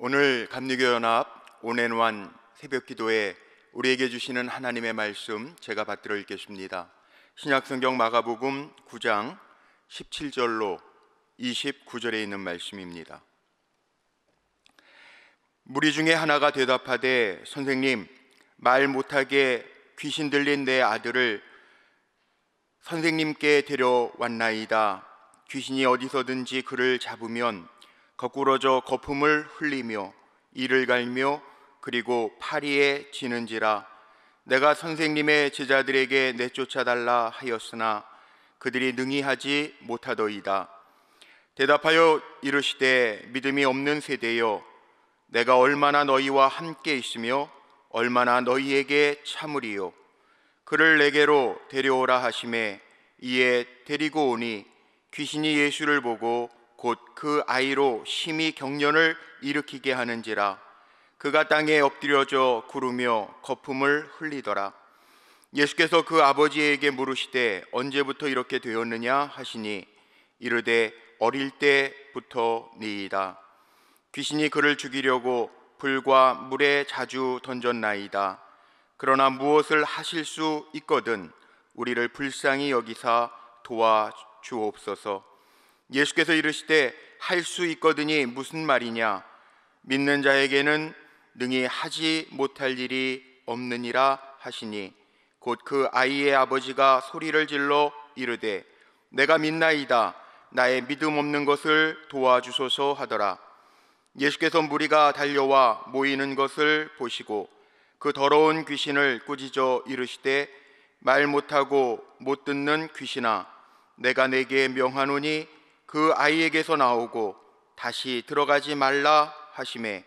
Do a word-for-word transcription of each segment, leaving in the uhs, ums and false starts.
오늘 감리교연합 온앤원 새벽기도에 우리에게 주시는 하나님의 말씀 제가 받들어 읽겠습니다. 신약성경 마가복음 구 장 십칠 절로 이십구 절에 있는 말씀입니다. 무리 중에 하나가 대답하되 선생님, 말 못하게 귀신 들린 내 아들을 선생님께 데려왔나이다. 귀신이 어디서든지 그를 잡으면 거꾸러져 거품을 흘리며 이를 갈며 그리고 파리에 지는지라. 내가 선생님의 제자들에게 내쫓아달라 하였으나 그들이 능히 하지 못하더이다. 대답하여 이르시되 믿음이 없는 세대여, 내가 얼마나 너희와 함께 있으며 얼마나 너희에게 참으리요. 그를 내게로 데려오라 하시매 이에 데리고 오니 귀신이 예수를 보고 곧 그 아이로 심히 경련을 일으키게 하는지라. 그가 땅에 엎드려져 구르며 거품을 흘리더라. 예수께서 그 아버지에게 물으시되 언제부터 이렇게 되었느냐 하시니 이르되 어릴 때부터니이다. 귀신이 그를 죽이려고 불과 물에 자주 던졌나이다. 그러나 무엇을 하실 수 있거든 우리를 불쌍히 여기사 도와주옵소서. 예수께서 이르시되 할 수 있거든이 무슨 말이냐, 믿는 자에게는 능히 하지 못할 일이 없느니라 하시니 곧 그 아이의 아버지가 소리를 질러 이르되 내가 믿나이다, 나의 믿음 없는 것을 도와주소서 하더라. 예수께서 무리가 달려와 모이는 것을 보시고 그 더러운 귀신을 꾸짖어 이르시되 말 못하고 못 듣는 귀신아, 내가 내게 명하노니 그 아이에게서 나오고 다시 들어가지 말라 하시매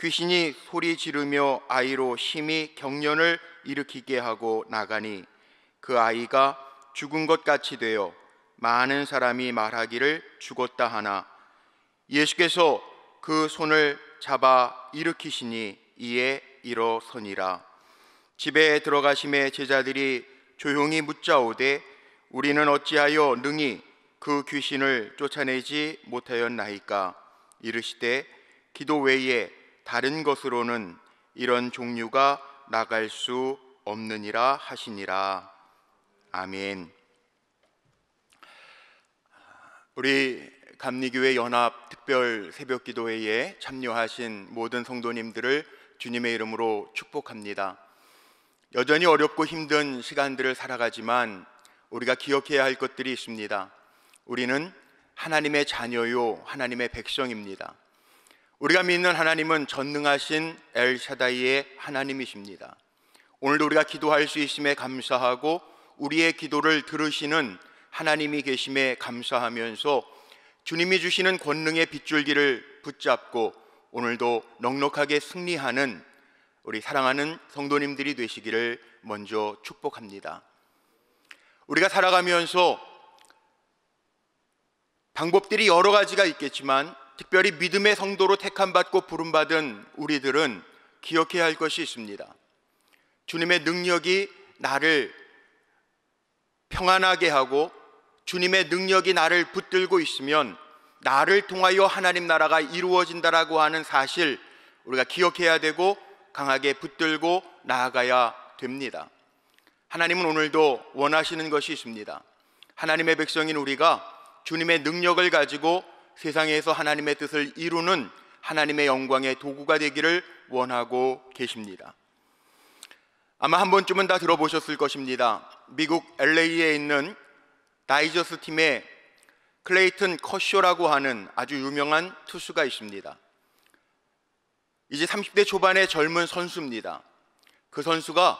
귀신이 소리 지르며 아이로 심히 경련을 일으키게 하고 나가니 그 아이가 죽은 것 같이 되어 많은 사람이 말하기를 죽었다 하나, 예수께서 그 손을 잡아 일으키시니 이에 일어서니라. 집에 들어가심에 제자들이 조용히 묻자오되 우리는 어찌하여 능히 그 귀신을 쫓아내지 못하였나이까. 이르시되 기도 외에 다른 것으로는 이런 종류가 나갈 수 없느니라 하시니라. 아멘. 우리 감리교회 연합 특별 새벽기도회에 참여하신 모든 성도님들을 주님의 이름으로 축복합니다. 여전히 어렵고 힘든 시간들을 살아가지만 우리가 기억해야 할 것들이 있습니다. 우리는 하나님의 자녀요, 하나님의 백성입니다. 우리가 믿는 하나님은 전능하신 엘샤다이의 하나님이십니다. 오늘도 우리가 기도할 수 있음에 감사하고 우리의 기도를 들으시는 하나님이 계심에 감사하면서 주님이 주시는 권능의 빗줄기를 붙잡고 오늘도 넉넉하게 승리하는 우리 사랑하는 성도님들이 되시기를 먼저 축복합니다. 우리가 살아가면서 방법들이 여러 가지가 있겠지만 특별히 믿음의 성도로 택함받고 부름받은 우리들은 기억해야 할 것이 있습니다. 주님의 능력이 나를 평안하게 하고 주님의 능력이 나를 붙들고 있으면 나를 통하여 하나님 나라가 이루어진다라고 하는 사실, 우리가 기억해야 되고 강하게 붙들고 나아가야 됩니다. 하나님은 오늘도 원하시는 것이 있습니다. 하나님의 백성인 우리가 주님의 능력을 가지고 세상에서 하나님의 뜻을 이루는 하나님의 영광의 도구가 되기를 원하고 계십니다. 아마 한 번쯤은 다 들어보셨을 것입니다. 미국 엘에이에 있는 다이저스 팀의 클레이튼 커쇼라고 하는 아주 유명한 투수가 있습니다. 이제 삼십 대 초반의 젊은 선수입니다. 그 선수가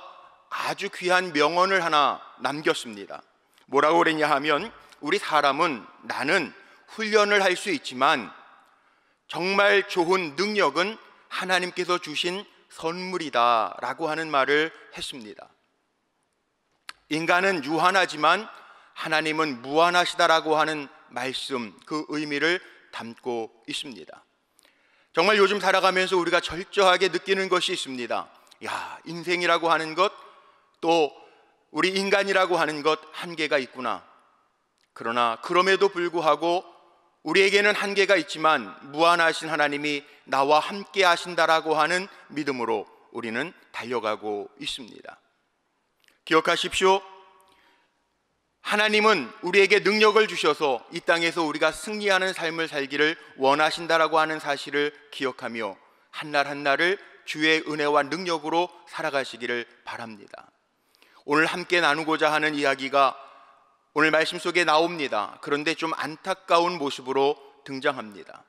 아주 귀한 명언을 하나 남겼습니다. 뭐라고 그랬냐 하면 우리 사람은, 나는 훈련을 할 수 있지만 정말 좋은 능력은 하나님께서 주신 선물이다 라고 하는 말을 했습니다. 인간은 유한하지만 하나님은 무한하시다라고 하는 말씀, 그 의미를 담고 있습니다. 정말 요즘 살아가면서 우리가 철저하게 느끼는 것이 있습니다. 야, 인생이라고 하는 것, 또 우리 인간이라고 하는 것 한계가 있구나. 그러나 그럼에도 불구하고 우리에게는 한계가 있지만 무한하신 하나님이 나와 함께 하신다라고 하는 믿음으로 우리는 달려가고 있습니다. 기억하십시오. 하나님은 우리에게 능력을 주셔서 이 땅에서 우리가 승리하는 삶을 살기를 원하신다라고 하는 사실을 기억하며 한날 한날을 주의 은혜와 능력으로 살아가시기를 바랍니다. 오늘 함께 나누고자 하는 이야기가 오늘 말씀 속에 나옵니다. 그런데 좀 안타까운 모습으로 등장합니다.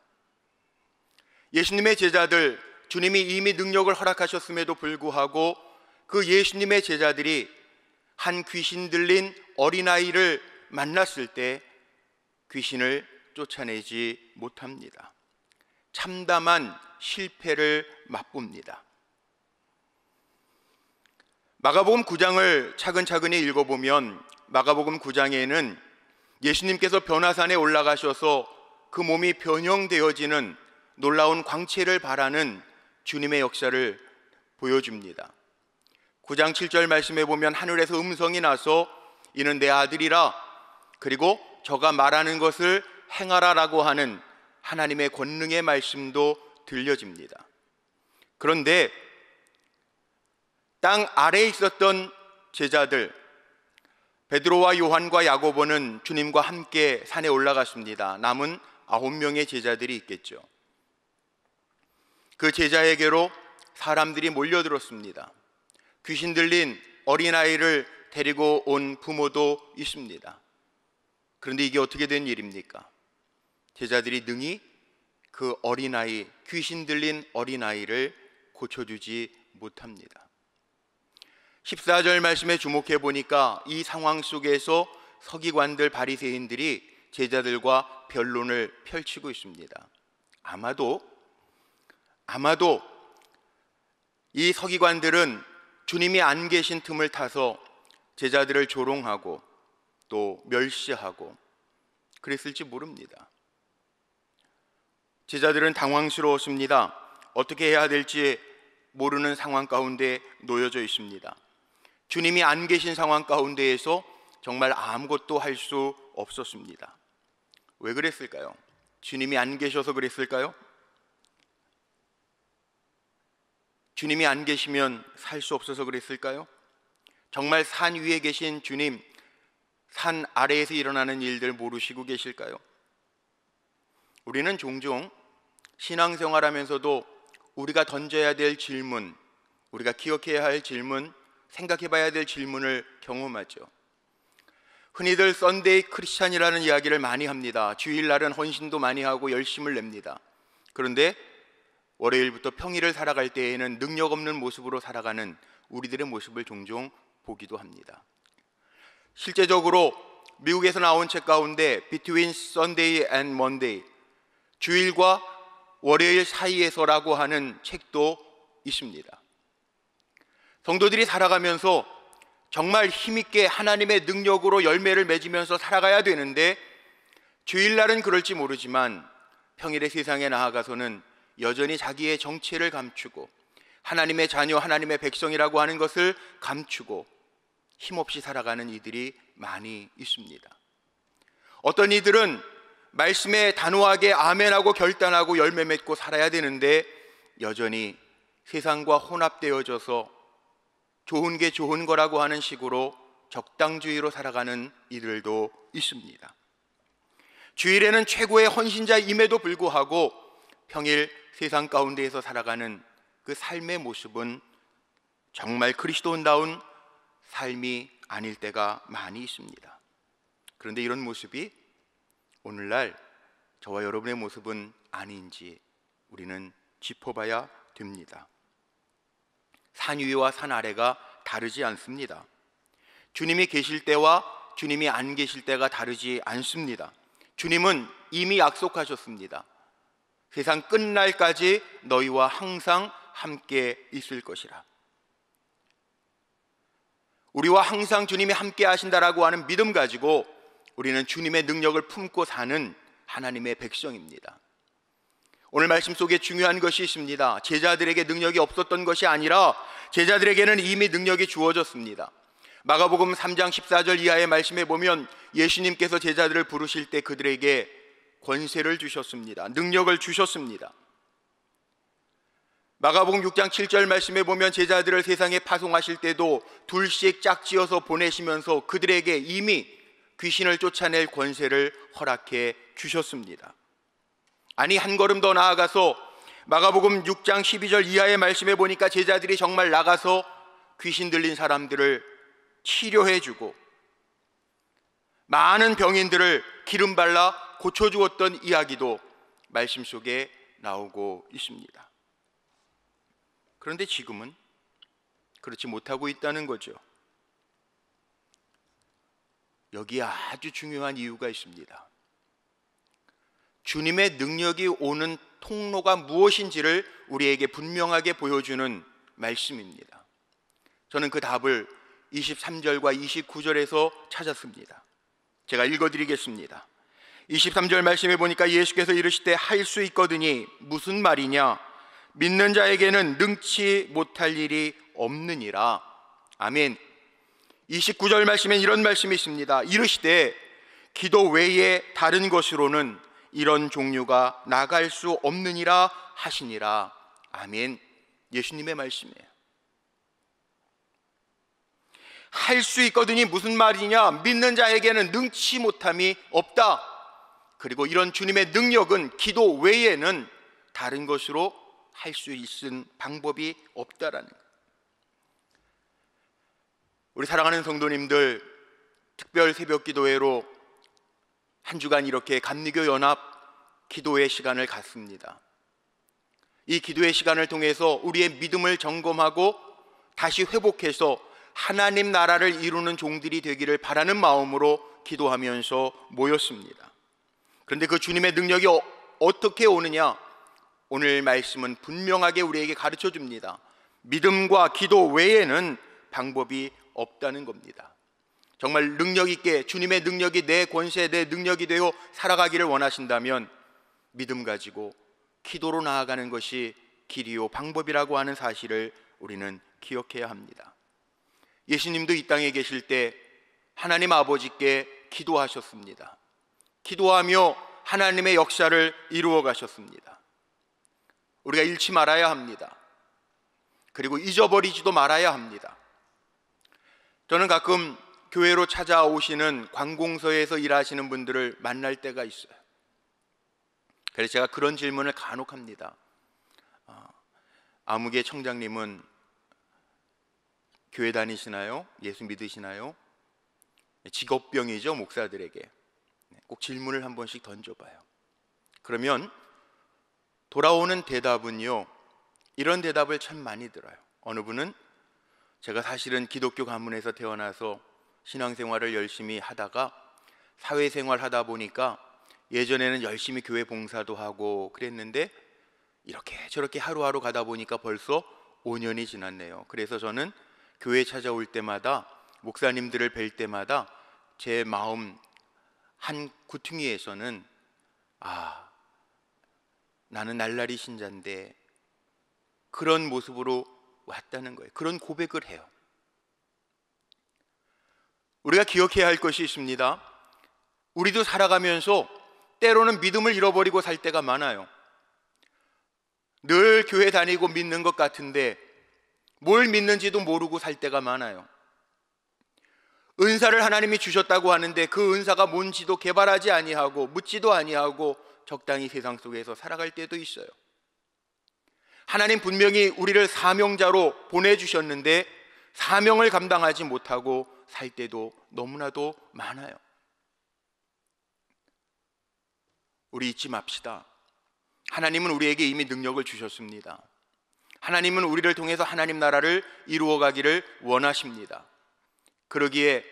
예수님의 제자들, 주님이 이미 능력을 허락하셨음에도 불구하고 그 예수님의 제자들이 한 귀신 들린 어린아이를 만났을 때 귀신을 쫓아내지 못합니다. 참담한 실패를 맛봅니다. 마가복음 구 장을 차근차근히 읽어보면 마가복음 구 장에는 예수님께서 변화산에 올라가셔서 그 몸이 변형되어지는 놀라운 광채를 바라는 주님의 역사를 보여줍니다. 구 장 칠 절 말씀해 보면 하늘에서 음성이 나서 이는 내 아들이라 그리고 저가 말하는 것을 행하라라고 하는 하나님의 권능의 말씀도 들려집니다. 그런데 땅 아래에 있었던 제자들 베드로와 요한과 야고보는 주님과 함께 산에 올라갔습니다. 남은 아홉 명의 제자들이 있겠죠. 그 제자에게로 사람들이 몰려들었습니다. 귀신 들린 어린아이를 데리고 온 부모도 있습니다. 그런데 이게 어떻게 된 일입니까? 제자들이 능히 그 어린아이, 귀신 들린 어린아이를 고쳐주지 못합니다. 십사 절 말씀에 주목해 보니까 이 상황 속에서 서기관들, 바리새인들이 제자들과 변론을 펼치고 있습니다. 아마도 아마도 이 서기관들은 주님이 안 계신 틈을 타서 제자들을 조롱하고 또 멸시하고 그랬을지 모릅니다. 제자들은 당황스러웠습니다. 어떻게 해야 될지 모르는 상황 가운데 놓여져 있습니다. 주님이 안 계신 상황 가운데에서 정말 아무것도 할 수 없었습니다. 왜 그랬을까요? 주님이 안 계셔서 그랬을까요? 주님이 안 계시면 살 수 없어서 그랬을까요? 정말 산 위에 계신 주님, 산 아래에서 일어나는 일들 모르시고 계실까요? 우리는 종종 신앙생활하면서도 우리가 던져야 될 질문, 우리가 기억해야 할 질문, 생각해봐야 될 질문을 경험하죠. 흔히들 썬데이 크리스찬이라는 이야기를 많이 합니다. 주일날은 헌신도 많이 하고 열심을 냅니다. 그런데 월요일부터 평일을 살아갈 때에는 능력 없는 모습으로 살아가는 우리들의 모습을 종종 보기도 합니다. 실제적으로 미국에서 나온 책 가운데 Between Sunday and Monday, 주일과 월요일 사이에서라고 하는 책도 있습니다. 성도들이 살아가면서 정말 힘있게 하나님의 능력으로 열매를 맺으면서 살아가야 되는데 주일날은 그럴지 모르지만 평일에 세상에 나아가서는 여전히 자기의 정체를 감추고 하나님의 자녀, 하나님의 백성이라고 하는 것을 감추고 힘없이 살아가는 이들이 많이 있습니다. 어떤 이들은 말씀에 단호하게 아멘하고 결단하고 열매 맺고 살아야 되는데 여전히 세상과 혼합되어져서 좋은 게 좋은 거라고 하는 식으로 적당주의로 살아가는 이들도 있습니다. 주일에는 최고의 헌신자임에도 불구하고 평일 세상 가운데에서 살아가는 그 삶의 모습은 정말 그리스도인다운 삶이 아닐 때가 많이 있습니다. 그런데 이런 모습이 오늘날 저와 여러분의 모습은 아닌지 우리는 짚어봐야 됩니다. 산 위와 산 아래가 다르지 않습니다. 주님이 계실 때와 주님이 안 계실 때가 다르지 않습니다. 주님은 이미 약속하셨습니다. 세상 끝날까지 너희와 항상 함께 있을 것이라. 우리와 항상 주님이 함께 하신다라고 하는 믿음 가지고 우리는 주님의 능력을 품고 사는 하나님의 백성입니다. 오늘 말씀 속에 중요한 것이 있습니다. 제자들에게 능력이 없었던 것이 아니라 제자들에게는 이미 능력이 주어졌습니다. 마가복음 삼 장 십사 절 이하의 말씀에 보면 예수님께서 제자들을 부르실 때 그들에게 권세를 주셨습니다. 능력을 주셨습니다. 마가복음 육 장 칠 절 말씀에 보면 제자들을 세상에 파송하실 때도 둘씩 짝지어서 보내시면서 그들에게 이미 귀신을 쫓아낼 권세를 허락해 주셨습니다. 아니, 한 걸음 더 나아가서 마가복음 육 장 십이 절 이하의 말씀에 보니까 제자들이 정말 나가서 귀신 들린 사람들을 치료해주고 많은 병인들을 기름 발라 고쳐주었던 이야기도 말씀 속에 나오고 있습니다. 그런데 지금은 그렇지 못하고 있다는 거죠. 여기에 아주 중요한 이유가 있습니다. 주님의 능력이 오는 통로가 무엇인지를 우리에게 분명하게 보여주는 말씀입니다. 저는 그 답을 이십삼 절과 이십구 절에서 찾았습니다. 제가 읽어드리겠습니다. 이십삼 절 말씀해 보니까 예수께서 이르시되 할 수 있거든이 무슨 말이냐, 믿는 자에게는 능치 못할 일이 없느니라. 아멘. 이십구 절 말씀에 이런 말씀이 있습니다. 이르시되 기도 외에 다른 것으로는 이런 종류가 나갈 수 없느니라 하시니라. 아멘. 예수님의 말씀이에요. 할 수 있거든이 무슨 말이냐, 믿는 자에게는 능치 못함이 없다. 그리고 이런 주님의 능력은 기도 외에는 다른 것으로 할 수 있는 방법이 없다라는 것. 우리 사랑하는 성도님들, 특별 새벽 기도회로 한 주간 이렇게 감리교 연합 기도회 시간을 갖습니다. 이 기도회 시간을 통해서 우리의 믿음을 점검하고 다시 회복해서 하나님 나라를 이루는 종들이 되기를 바라는 마음으로 기도하면서 모였습니다. 그런데 그 주님의 능력이 어, 어떻게 오느냐? 오늘 말씀은 분명하게 우리에게 가르쳐 줍니다. 믿음과 기도 외에는 방법이 없다는 겁니다. 정말 능력 있게 주님의 능력이 내 권세, 내 능력이 되어 살아가기를 원하신다면 믿음 가지고 기도로 나아가는 것이 길이요 방법이라고 하는 사실을 우리는 기억해야 합니다. 예수님도 이 땅에 계실 때 하나님 아버지께 기도하셨습니다. 기도하며 하나님의 역사를 이루어 가셨습니다. 우리가 잃지 말아야 합니다. 그리고 잊어버리지도 말아야 합니다. 저는 가끔 교회로 찾아오시는 관공서에서 일하시는 분들을 만날 때가 있어요. 그래서 제가 그런 질문을 간혹 합니다. 아무개 청장님은 교회 다니시나요? 예수 믿으시나요? 직업병이죠, 목사들에게. 꼭 질문을 한 번씩 던져봐요. 그러면 돌아오는 대답은요, 이런 대답을 참 많이 들어요. 어느 분은 제가 사실은 기독교 가문에서 태어나서 신앙생활을 열심히 하다가 사회생활 하다 보니까 예전에는 열심히 교회 봉사도 하고 그랬는데 이렇게 저렇게 하루하루 가다 보니까 벌써 오 년이 지났네요. 그래서 저는 교회 찾아올 때마다, 목사님들을 뵐 때마다 제 마음 한 구퉁이에서는 아, 나는 날라리 신자인데, 그런 모습으로 왔다는 거예요. 그런 고백을 해요. 우리가 기억해야 할 것이 있습니다. 우리도 살아가면서 때로는 믿음을 잃어버리고 살 때가 많아요. 늘 교회 다니고 믿는 것 같은데 뭘 믿는지도 모르고 살 때가 많아요. 은사를 하나님이 주셨다고 하는데 그 은사가 뭔지도 개발하지 아니하고 묻지도 아니하고 적당히 세상 속에서 살아갈 때도 있어요. 하나님 분명히 우리를 사명자로 보내주셨는데 사명을 감당하지 못하고 살 때도 너무나도 많아요. 우리 잊지 맙시다. 하나님은 우리에게 이미 능력을 주셨습니다. 하나님은 우리를 통해서 하나님 나라를 이루어가기를 원하십니다. 그러기에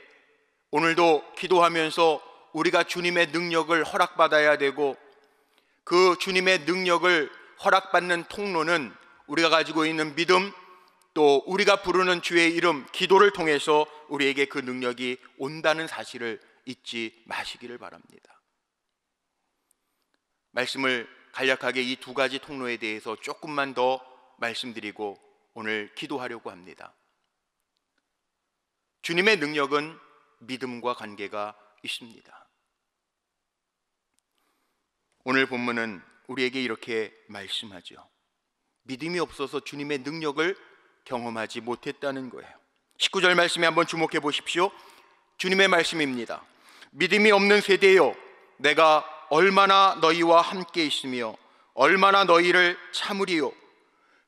오늘도 기도하면서 우리가 주님의 능력을 허락받아야 되고, 그 주님의 능력을 허락받는 통로는 우리가 가지고 있는 믿음, 또 우리가 부르는 주의 이름, 기도를 통해서 우리에게 그 능력이 온다는 사실을 잊지 마시기를 바랍니다. 말씀을 간략하게 이 두 가지 통로에 대해서 조금만 더 말씀드리고 오늘 기도하려고 합니다. 주님의 능력은 믿음과 관계가 있습니다. 오늘 본문은 우리에게 이렇게 말씀하죠. 믿음이 없어서 주님의 능력을 경험하지 못했다는 거예요. 십구 절 말씀에 한번 주목해 보십시오. 주님의 말씀입니다. 믿음이 없는 세대여, 내가 얼마나 너희와 함께 있으며 얼마나 너희를 참으리요.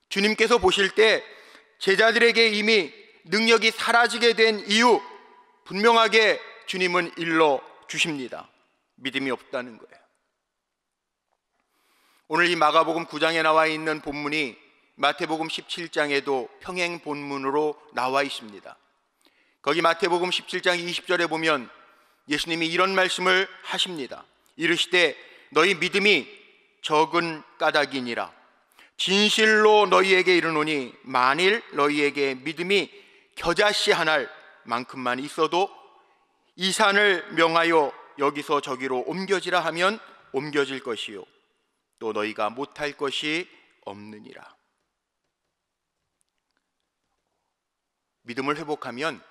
주님께서 보실 때 제자들에게 이미 능력이 사라지게 된 이유 분명하게 주님은 일러 주십니다. 믿음이 없다는 거예요. 오늘 이 마가복음 구 장에 나와 있는 본문이 마태복음 십칠 장에도 평행 본문으로 나와 있습니다. 거기 마태복음 십칠 장 이십 절에 보면 예수님이 이런 말씀을 하십니다. 이르시되 너희 믿음이 적은 까닭이니라. 진실로 너희에게 이르노니 만일 너희에게 믿음이 겨자씨 한 알 만큼만 있어도 이 산을 명하여 여기서 저기로 옮겨지라 하면 옮겨질 것이요 또 너희가 못할 것이 없느니라. 믿음을 회복하면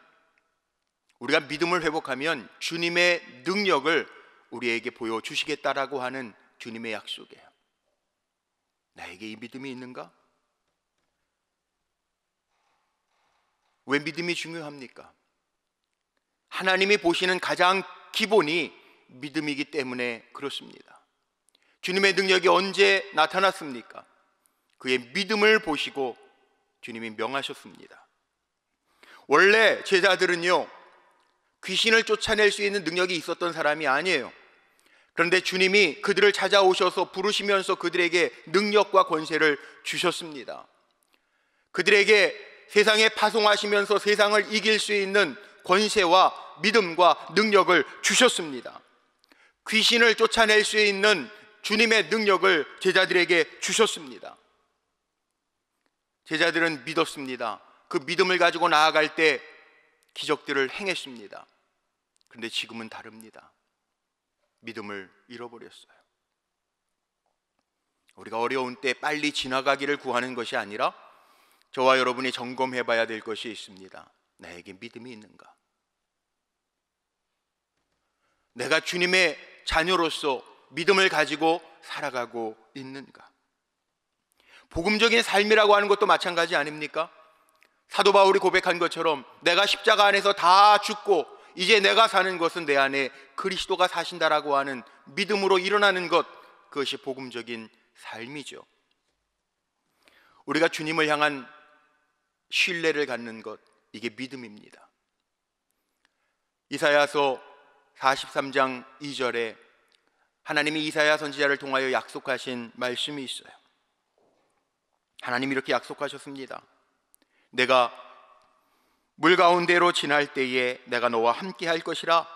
우리가 믿음을 회복하면 주님의 능력을 우리에게 보여주시겠다라고 하는 주님의 약속이에요. 나에게 이 믿음이 있는가? 왜 믿음이 중요합니까? 하나님이 보시는 가장 기본이 믿음이기 때문에 그렇습니다. 주님의 능력이 언제 나타났습니까? 그의 믿음을 보시고 주님이 명하셨습니다. 원래 제자들은요 귀신을 쫓아낼 수 있는 능력이 있었던 사람이 아니에요. 그런데 주님이 그들을 찾아오셔서 부르시면서 그들에게 능력과 권세를 주셨습니다. 그들에게 세상에 파송하시면서 세상을 이길 수 있는 권세와 믿음과 능력을 주셨습니다. 귀신을 쫓아낼 수 있는 주님의 능력을 제자들에게 주셨습니다. 제자들은 믿었습니다. 그 믿음을 가지고 나아갈 때 기적들을 행했습니다. 그런데 지금은 다릅니다. 믿음을 잃어버렸어요. 우리가 어려운 때 빨리 지나가기를 구하는 것이 아니라 저와 여러분이 점검해 봐야 될 것이 있습니다. 나에게 믿음이 있는가? 내가 주님의 자녀로서 믿음을 가지고 살아가고 있는가? 복음적인 삶이라고 하는 것도 마찬가지 아닙니까? 사도 바울이 고백한 것처럼 내가 십자가 안에서 다 죽고 이제 내가 사는 것은 내 안에 그리스도가 사신다라고 하는 믿음으로 일어나는 것, 그것이 복음적인 삶이죠. 우리가 주님을 향한 신뢰를 갖는 것, 이게 믿음입니다. 이사야서 사십삼 장 이 절에 하나님이 이사야 선지자를 통하여 약속하신 말씀이 있어요. 하나님이 이렇게 약속하셨습니다. 내가 물 가운데로 지날 때에 내가 너와 함께 할 것이라.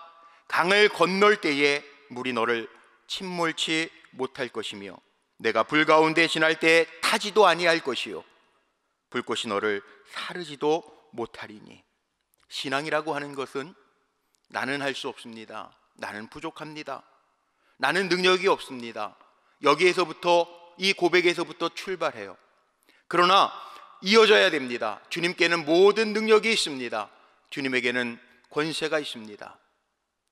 강을 건널 때에 물이 너를 침몰치 못할 것이며 내가 불 가운데 지날 때에 타지도 아니할 것이요 불꽃이 너를 사르지도 못하리니. 신앙이라고 하는 것은 나는 할 수 없습니다. 나는 부족합니다. 나는 능력이 없습니다. 여기에서부터 이 고백에서부터 출발해요. 그러나 이어져야 됩니다. 주님께는 모든 능력이 있습니다. 주님에게는 권세가 있습니다.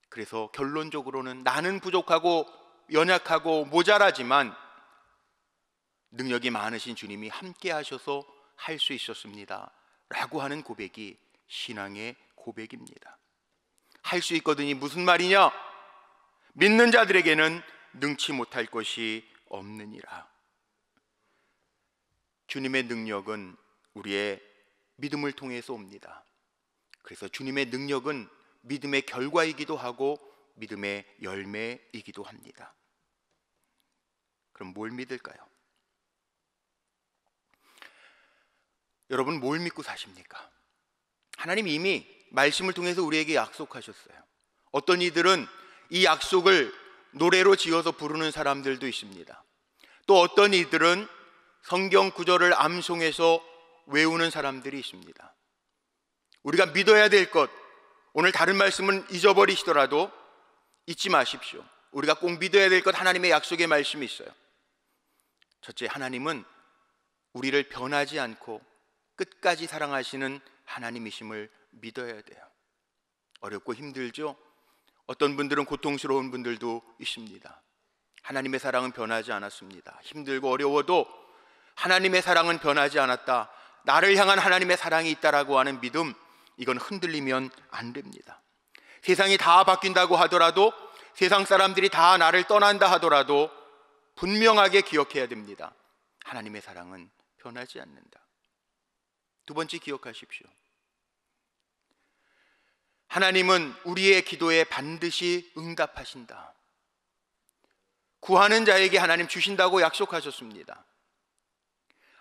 그래서 결론적으로는 나는 부족하고 연약하고 모자라지만 능력이 많으신 주님이 함께 하셔서 할 수 있었습니다 라고 하는 고백이 신앙의 고백입니다. 할 수 있거든이 무슨 말이냐? 믿는 자들에게는 능치 못할 것이 없느니라. 주님의 능력은 우리의 믿음을 통해서 옵니다. 그래서 주님의 능력은 믿음의 결과이기도 하고 믿음의 열매이기도 합니다. 그럼 뭘 믿을까요? 여러분 뭘 믿고 사십니까? 하나님 이미 말씀을 통해서 우리에게 약속하셨어요. 어떤 이들은 이 약속을 노래로 지어서 부르는 사람들도 있습니다. 또 어떤 이들은 성경 구절을 암송해서 외우는 사람들이 있습니다. 우리가 믿어야 될 것, 오늘 다른 말씀은 잊어버리시더라도 잊지 마십시오. 우리가 꼭 믿어야 될 것, 하나님의 약속의 말씀이 있어요. 첫째, 하나님은 우리를 변하지 않고 끝까지 사랑하시는 하나님이심을 믿어야 돼요. 어렵고 힘들죠? 어떤 분들은 고통스러운 분들도 있습니다. 하나님의 사랑은 변하지 않았습니다. 힘들고 어려워도 하나님의 사랑은 변하지 않았다, 나를 향한 하나님의 사랑이 있다라고 하는 믿음, 이건 흔들리면 안 됩니다. 세상이 다 바뀐다고 하더라도, 세상 사람들이 다 나를 떠난다 하더라도 분명하게 기억해야 됩니다. 하나님의 사랑은 변하지 않는다. 두 번째, 기억하십시오. 하나님은 우리의 기도에 반드시 응답하신다. 구하는 자에게 하나님 주신다고 약속하셨습니다.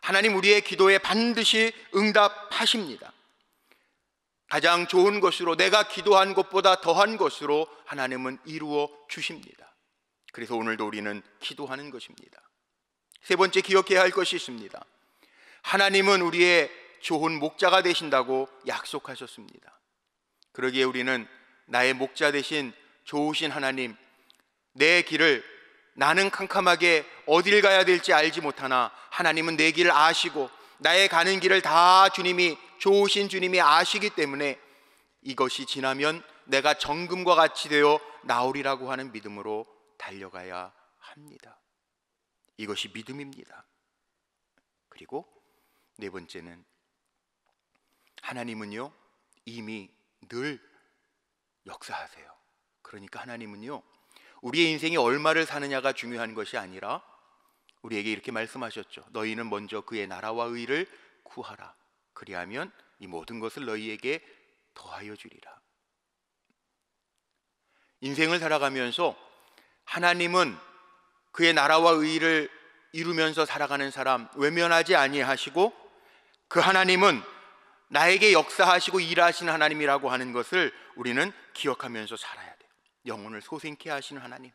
하나님 우리의 기도에 반드시 응답하십니다. 가장 좋은 것으로, 내가 기도한 것보다 더한 것으로 하나님은 이루어 주십니다. 그래서 오늘도 우리는 기도하는 것입니다. 세 번째, 기억해야 할 것이 있습니다. 하나님은 우리의 좋은 목자가 되신다고 약속하셨습니다. 그러기에 우리는 나의 목자 대신 좋으신 하나님, 내 길을, 나는 캄캄하게 어딜 가야 될지 알지 못하나 하나님은 내 길을 아시고 나의 가는 길을 다 주님이, 좋으신 주님이 아시기 때문에 이것이 지나면 내가 정금과 같이 되어 나오리라고 하는 믿음으로 달려가야 합니다. 이것이 믿음입니다. 그리고 네 번째는, 하나님은요 이미 늘 역사하세요. 그러니까 하나님은요 우리의 인생이 얼마를 사느냐가 중요한 것이 아니라, 우리에게 이렇게 말씀하셨죠. 너희는 먼저 그의 나라와 의를 구하라. 그리하면 이 모든 것을 너희에게 더하여 주리라. 인생을 살아가면서 하나님은 그의 나라와 의를 이루면서 살아가는 사람 외면하지 아니하시고, 그 하나님은 나에게 역사하시고 일하시는 하나님이라고 하는 것을 우리는 기억하면서 살아야 돼요. 영혼을 소생케 하시는 하나님,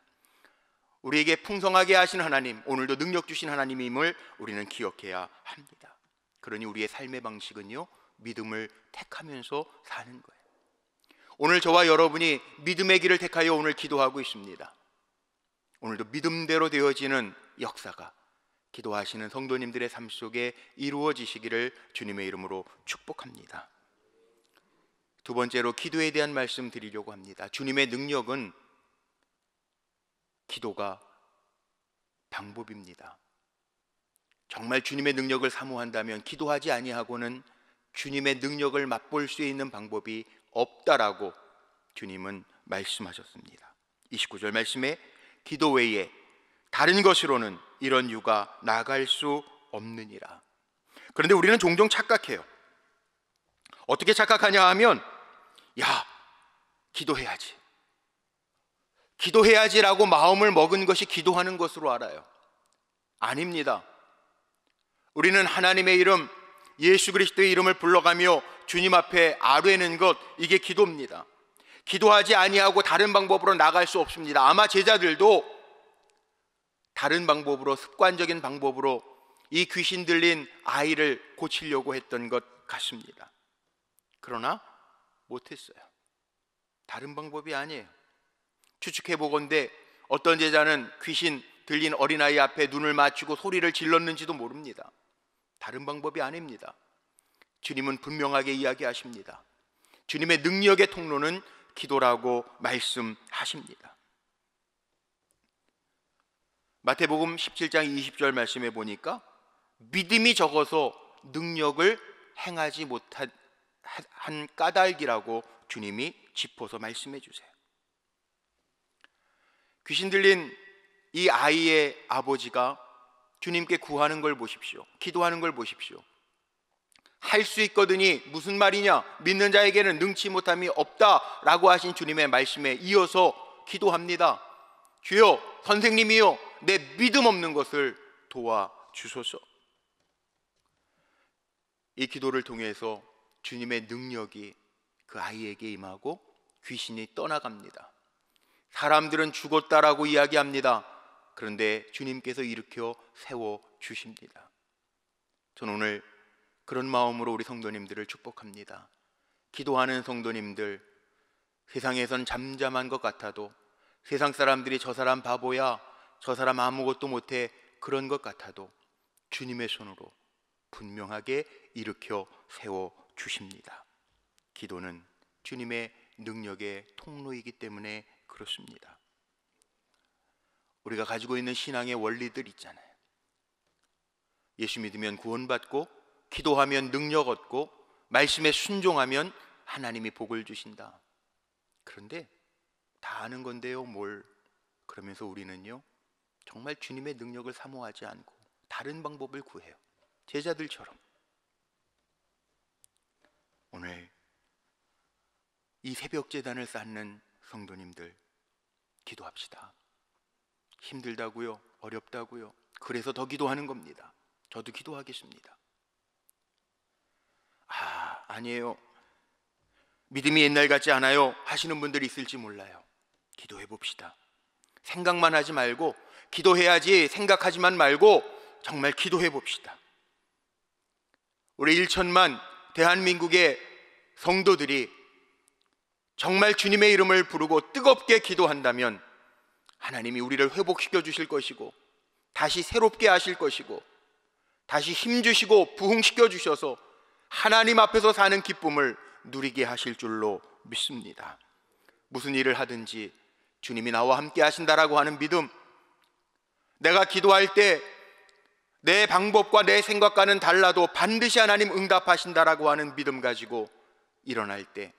우리에게 풍성하게 하시는 하나님, 오늘도 능력 주신 하나님임을 우리는 기억해야 합니다. 그러니 우리의 삶의 방식은요 믿음을 택하면서 사는 거예요. 오늘 저와 여러분이 믿음의 길을 택하여 오늘 기도하고 있습니다. 오늘도 믿음대로 되어지는 역사가 기도하시는 성도님들의 삶 속에 이루어지시기를 주님의 이름으로 축복합니다. 두 번째로, 기도에 대한 말씀 드리려고 합니다. 주님의 능력은 기도가 방법입니다. 정말 주님의 능력을 사모한다면 기도하지 아니하고는 주님의 능력을 맛볼 수 있는 방법이 없다라고 주님은 말씀하셨습니다. 이십구 절 말씀에 기도 외에 다른 것으로는 이런 유가 나갈 수 없느니라. 그런데 우리는 종종 착각해요. 어떻게 착각하냐 하면, 야, 기도해야지, 기도해야지 라고 마음을 먹은 것이 기도하는 것으로 알아요. 아닙니다. 우리는 하나님의 이름, 예수 그리스도의 이름을 불러가며 주님 앞에 아뢰는 것, 이게 기도입니다. 기도하지 아니하고 다른 방법으로 나갈 수 없습니다. 아마 제자들도 다른 방법으로, 습관적인 방법으로 이 귀신 들린 아이를 고치려고 했던 것 같습니다. 그러나 못했어요. 다른 방법이 아니에요. 추측해보건대 어떤 제자는 귀신 들린 어린아이 앞에 눈을 맞추고 소리를 질렀는지도 모릅니다. 다른 방법이 아닙니다. 주님은 분명하게 이야기하십니다. 주님의 능력의 통로는 기도라고 말씀하십니다. 마태복음 십칠 장 이십 절 말씀해 보니까 믿음이 적어서 능력을 행하지 못한 한 까닭이라고 주님이 짚어서 말씀해 주세요. 귀신 들린 이 아이의 아버지가 주님께 구하는 걸 보십시오. 기도하는 걸 보십시오. 할 수 있거든이 무슨 말이냐, 믿는 자에게는 능치 못함이 없다라고 하신 주님의 말씀에 이어서 기도합니다. 주여, 선생님이요, 내 믿음 없는 것을 도와주소서. 이 기도를 통해서 주님의 능력이 그 아이에게 임하고 귀신이 떠나갑니다. 사람들은 죽었다라고 이야기합니다. 그런데 주님께서 일으켜 세워주십니다. 저는 오늘 그런 마음으로 우리 성도님들을 축복합니다. 기도하는 성도님들, 세상에선 잠잠한 것 같아도, 세상 사람들이 저 사람 바보야, 저 사람 아무것도 못해, 그런 것 같아도 주님의 손으로 분명하게 일으켜 세워주십니다. 기도는 주님의 능력의 통로이기 때문에 그렇습니다. 우리가 가지고 있는 신앙의 원리들 있잖아요. 예수 믿으면 구원받고, 기도하면 능력 얻고, 말씀에 순종하면 하나님이 복을 주신다. 그런데 다 아는 건데요, 뭘. 그러면서 우리는요 정말 주님의 능력을 사모하지 않고 다른 방법을 구해요. 제자들처럼. 오늘 이 새벽 제단을 쌓는 성도님들, 기도합시다. 힘들다고요? 어렵다고요? 그래서 더 기도하는 겁니다. 저도 기도하겠습니다. 아, 아니에요. 믿음이 옛날 같지 않아요 하시는 분들이 있을지 몰라요. 기도해 봅시다. 생각만 하지 말고, 기도해야지 생각하지만 말고 정말 기도해 봅시다. 우리 일천만 대한민국의 성도들이 정말 주님의 이름을 부르고 뜨겁게 기도한다면 하나님이 우리를 회복시켜 주실 것이고, 다시 새롭게 하실 것이고, 다시 힘주시고 부흥시켜 주셔서 하나님 앞에서 사는 기쁨을 누리게 하실 줄로 믿습니다. 무슨 일을 하든지 주님이 나와 함께 하신다라고 하는 믿음, 내가 기도할 때 내 방법과 내 생각과는 달라도 반드시 하나님 응답하신다라고 하는 믿음 가지고 일어날 때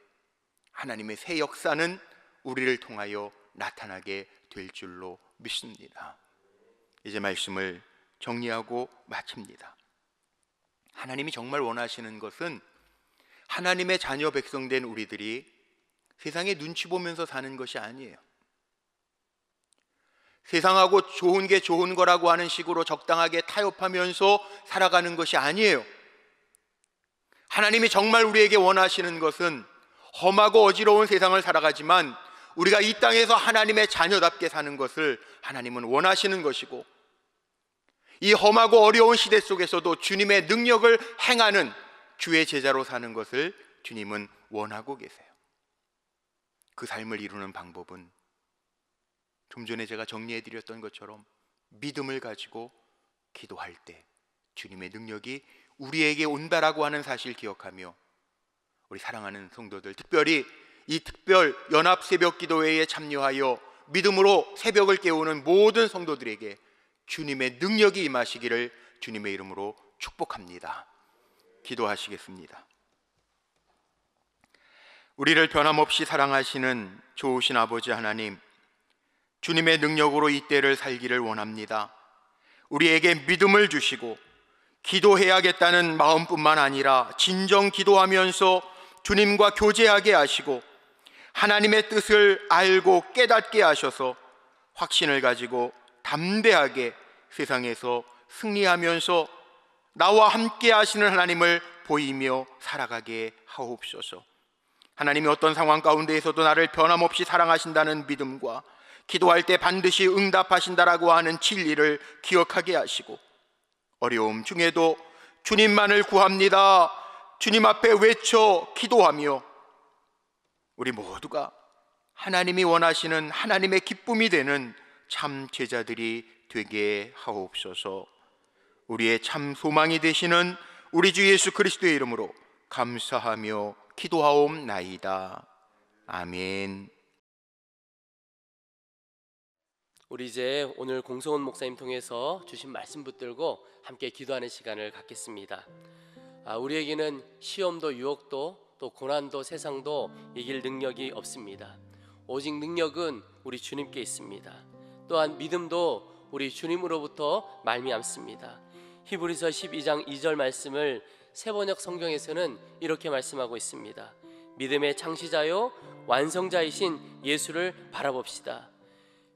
하나님의 새 역사는 우리를 통하여 나타나게 될 줄로 믿습니다. 이제 말씀을 정리하고 마칩니다. 하나님이 정말 원하시는 것은 하나님의 자녀 백성된 우리들이 세상에 눈치 보면서 사는 것이 아니에요. 세상하고 좋은 게 좋은 거라고 하는 식으로 적당하게 타협하면서 살아가는 것이 아니에요. 하나님이 정말 우리에게 원하시는 것은 험하고 어지러운 세상을 살아가지만 우리가 이 땅에서 하나님의 자녀답게 사는 것을 하나님은 원하시는 것이고, 이 험하고 어려운 시대 속에서도 주님의 능력을 행하는 주의 제자로 사는 것을 주님은 원하고 계세요. 그 삶을 이루는 방법은 좀 전에 제가 정리해드렸던 것처럼 믿음을 가지고 기도할 때 주님의 능력이 우리에게 온다라고 하는 사실 기억하며, 우리 사랑하는 성도들, 특별히 이 특별 연합 새벽 기도회에 참여하여 믿음으로 새벽을 깨우는 모든 성도들에게 주님의 능력이 임하시기를 주님의 이름으로 축복합니다. 기도하시겠습니다. 우리를 변함없이 사랑하시는 좋으신 아버지 하나님, 주님의 능력으로 이 때를 살기를 원합니다. 우리에게 믿음을 주시고 기도해야겠다는 마음뿐만 아니라 진정 기도하면서 주님과 교제하게 하시고 하나님의 뜻을 알고 깨닫게 하셔서 확신을 가지고 담대하게 세상에서 승리하면서 나와 함께 하시는 하나님을 보이며 살아가게 하옵소서. 하나님이 어떤 상황 가운데에서도 나를 변함없이 사랑하신다는 믿음과 기도할 때 반드시 응답하신다라고 하는 진리를 기억하게 하시고, 어려움 중에도 주님만을 구합니다, 주님 앞에 외쳐 기도하며 우리 모두가 하나님이 원하시는 하나님의 기쁨이 되는 참 제자들이 되게 하옵소서. 우리의 참 소망이 되시는 우리 주 예수 그리스도의 이름으로 감사하며 기도하옵나이다. 아멘. 우리 이제 오늘 공성훈 목사님 통해서 주신 말씀 붙들고 함께 기도하는 시간을 갖겠습니다. 아, 우리에게는 시험도 유혹도 또 고난도 세상도 이길 능력이 없습니다. 오직 능력은 우리 주님께 있습니다. 또한 믿음도 우리 주님으로부터 말미암습니다. 히브리서 십이 장 이 절 말씀을 새번역 성경에서는 이렇게 말씀하고 있습니다. 믿음의 창시자요 완성자이신 예수를 바라봅시다.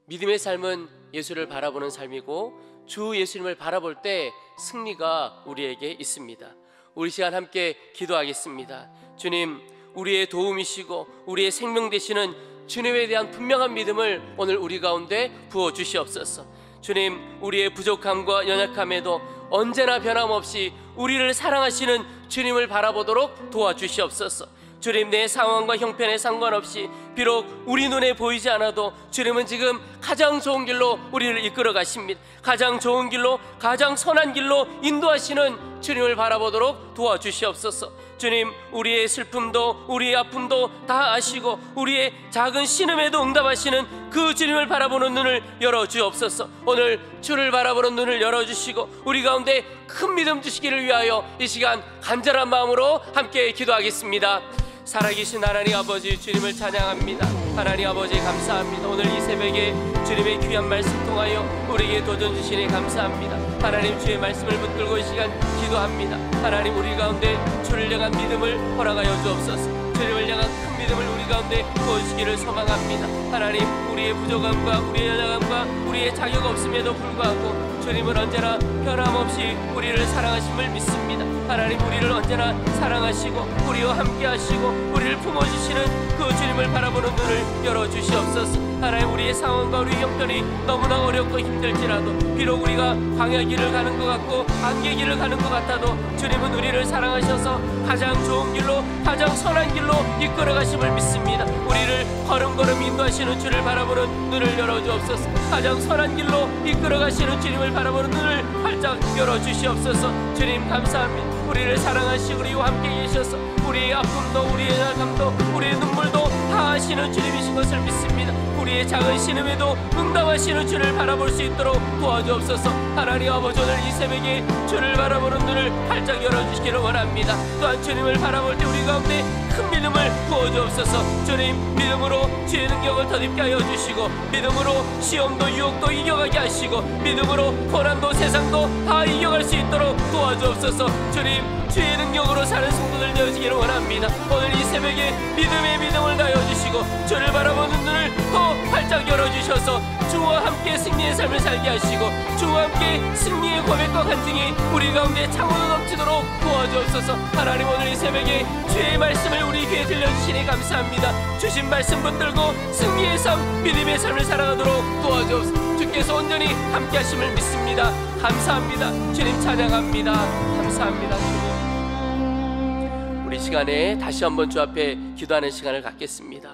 믿음의 삶은 예수를 바라보는 삶이고, 주 예수님을 바라볼 때 승리가 우리에게 있습니다. 우리 시간 함께 기도하겠습니다. 주님, 우리의 도움이시고 우리의 생명 되시는 주님에 대한 분명한 믿음을 오늘 우리 가운데 부어주시옵소서. 주님, 우리의 부족함과 연약함에도 언제나 변함없이 우리를 사랑하시는 주님을 바라보도록 도와주시옵소서. 주님, 내 상황과 형편에 상관없이 비록 우리 눈에 보이지 않아도 주님은 지금 가장 좋은 길로 우리를 이끌어 가십니다. 가장 좋은 길로, 가장 선한 길로 인도하시는 주님을 바라보도록 도와주시옵소서. 주님, 우리의 슬픔도 우리의 아픔도 다 아시고 우리의 작은 신음에도 응답하시는 그 주님을 바라보는 눈을 열어주옵소서. 오늘 주를 바라보는 눈을 열어주시고 우리 가운데 큰 믿음 주시기를 위하여 이 시간 간절한 마음으로 함께 기도하겠습니다. 살아계신 하나님 아버지, 주님을 찬양합니다. 하나님 아버지, 감사합니다. 오늘 이 새벽에 주님의 귀한 말씀 통하여 우리에게 도전 주시니 감사합니다. 하나님, 주의 말씀을 붙들고 이 시간 기도합니다. 하나님, 우리 가운데 주를 향한 믿음을 허락하여 주옵소서. 주님을 향한 큰 믿음을 우리 가운데 부어주시기를 소망합니다. 하나님, 우리의 부족함과 우리의 연약함과 우리의 자격 없음에도 불구하고 주님은 언제나 변함없이 우리를 사랑하심을 믿습니다. 하나님, 우리를 언제나 사랑하시고 우리와 함께하시고 우리를 품어주시는 그 주님을 바라보는 눈을 열어주시옵소서. 하나님, 우리의 상황과 우리의 형편이 너무나 어렵고 힘들지라도 비록 우리가 광야 길을 가는 것 같고 안개 길을 가는 것 같아도 주님은 우리를 사랑하셔서 가장 좋은 길로 가장 선한 길로 이끌어 가심을 믿습니다. 우리를 걸음걸음 인도하시는 주를 바라보는 눈을 열어주옵소서. 가장 선한 길로 이끌어 가시는 주님을 바라보는 눈을 활짝 열어주시옵소서. 주님, 감사합니다. 우리를 사랑하시고 우리와 함께 계셔서 우리의 아픔도 우리의 낙함도 우리의 눈물도 다 아시는 주님이신 것을 믿습니다. 우리의 작은 신음에도 응답하시는 주를 바라볼 수 있도록 도와주옵소서. 하나님 아버지, 오늘 이 새벽에 주를 바라보는 눈을 활짝 열어주시기를 원합니다. 또한 주님을 바라볼 때 우리 가운데 큰 믿음을 부어주옵소서. 주님, 믿음으로 주의 능력을 덧입게 하여 주시고 믿음으로 시험도 유혹도 이겨가게 하시고 믿음으로 고난도 세상도 다 이겨갈 수 있도록 도와주옵소서. 주님, 주의 능력으로 사는 성도들 되어지기를 원합니다. 오늘 이 새벽에 믿음의 믿음을 다여주시고 주를 바라보는 눈을 더 활짝 열어주셔서 주와 함께 승리의 삶을 살게 하시고 주와 함께 승리의 고백과 간증이 우리 가운데 창문을 넘치도록 도와주옵소서. 하나님, 오늘 이 새벽에 주의 말씀을 우리 귀에 들려주시니 감사합니다. 주신 말씀 붙들고 승리의 삶, 믿음의 삶을 살아가도록 도와주옵소서. 주께서 온전히 함께 하심을 믿습니다. 감사합니다. 주님, 찬양합니다. 감사합니다. 주님, 우리 시간에 다시 한번 주 앞에 기도하는 시간을 갖겠습니다.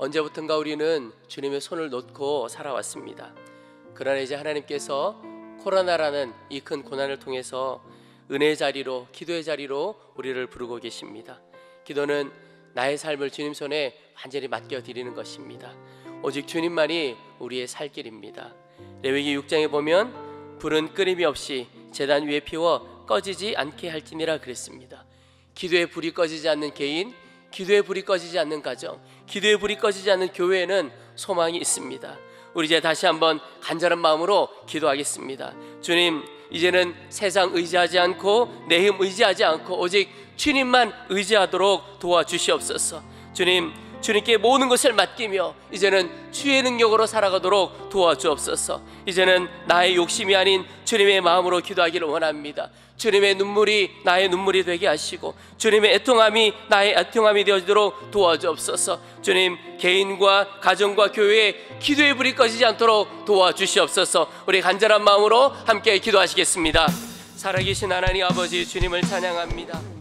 언제부턴가 우리는 주님의 손을 놓고 살아왔습니다. 그러나 이제 하나님께서 코로나라는 이 큰 고난을 통해서 은혜의 자리로, 기도의 자리로 우리를 부르고 계십니다. 기도는 나의 삶을 주님 손에 완전히 맡겨드리는 것입니다. 오직 주님만이 우리의 살 길입니다. 레위기 육 장에 보면 불은 끊임이 없이 제단 위에 피워 꺼지지 않게 할지니라 그랬습니다. 기도의 불이 꺼지지 않는 개인, 기도의 불이 꺼지지 않는 가정, 기도의 불이 꺼지지 않는 교회에는 소망이 있습니다. 우리 이제 다시 한번 간절한 마음으로 기도하겠습니다. 주님, 이제는 세상 의지하지 않고 내 힘 의지하지 않고 오직 주님만 의지하도록 도와주시옵소서. 주님, 주님께 모든 것을 맡기며 이제는 주의 능력으로 살아가도록 도와주옵소서. 이제는 나의 욕심이 아닌 주님의 마음으로 기도하기를 원합니다. 주님의 눈물이 나의 눈물이 되게 하시고 주님의 애통함이 나의 애통함이 되어지도록 도와주옵소서. 주님, 개인과 가정과 교회에 기도의 불이 꺼지지 않도록 도와주시옵소서. 우리 간절한 마음으로 함께 기도하시겠습니다. 살아계신 하나님 아버지, 주님을 찬양합니다.